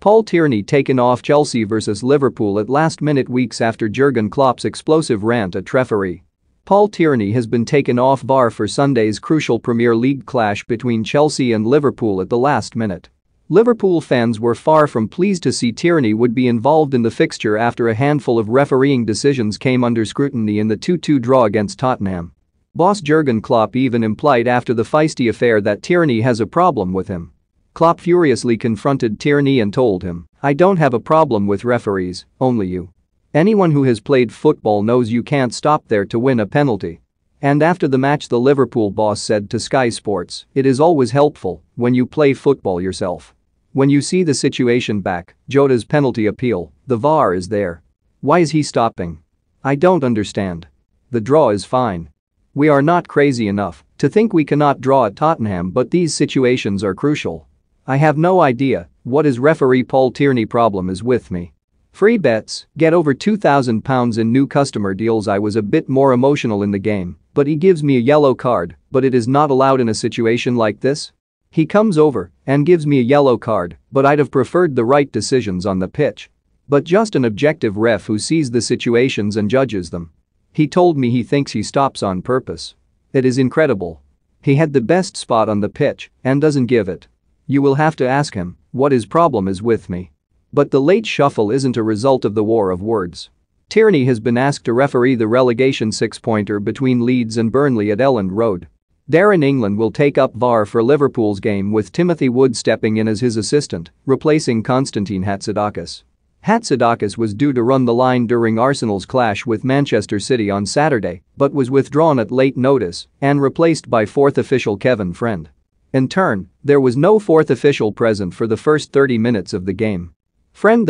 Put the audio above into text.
Paul Tierney taken off Chelsea versus Liverpool at last-minute weeks after Jurgen Klopp's explosive rant at referee. Paul Tierney has been taken off VAR for Sunday's crucial Premier League clash between Chelsea and Liverpool at the last minute. Liverpool fans were far from pleased to see Tierney would be involved in the fixture after a handful of refereeing decisions came under scrutiny in the 2-2 draw against Tottenham. Boss Jurgen Klopp even implied after the feisty affair that Tierney has a problem with him. Klopp furiously confronted Tierney and told him, "I don't have a problem with referees, only you. Anyone who has played football knows you can't stop there to win a penalty." And after the match the Liverpool boss said to Sky Sports, "It is always helpful when you play football yourself. When you see the situation back, Jota's penalty appeal, the VAR is there. Why is he stopping? I don't understand. The draw is fine. We are not crazy enough to think we cannot draw at Tottenham, but these situations are crucial. I have no idea what his referee Paul Tierney problem is with me." Free bets, get over £2,000 in new customer deals. I was a bit more emotional in the game, but he gives me a yellow card, but it is not allowed in a situation like this. He comes over and gives me a yellow card, but I'd have preferred the right decisions on the pitch. But just an objective ref who sees the situations and judges them. He told me he thinks he stops on purpose. It is incredible. He had the best spot on the pitch and doesn't give it. You will have to ask him what his problem is with me. But the late shuffle isn't a result of the war of words. Tierney has been asked to referee the relegation six-pointer between Leeds and Burnley at Elland Road. Darren England will take up VAR for Liverpool's game, with Timothy Wood stepping in as his assistant, replacing Konstantin Hatsidakis. Hatsidakis was due to run the line during Arsenal's clash with Manchester City on Saturday, but was withdrawn at late notice and replaced by fourth official Kevin Friend. In turn, there was no fourth official present for the first 30 minutes of the game. Friend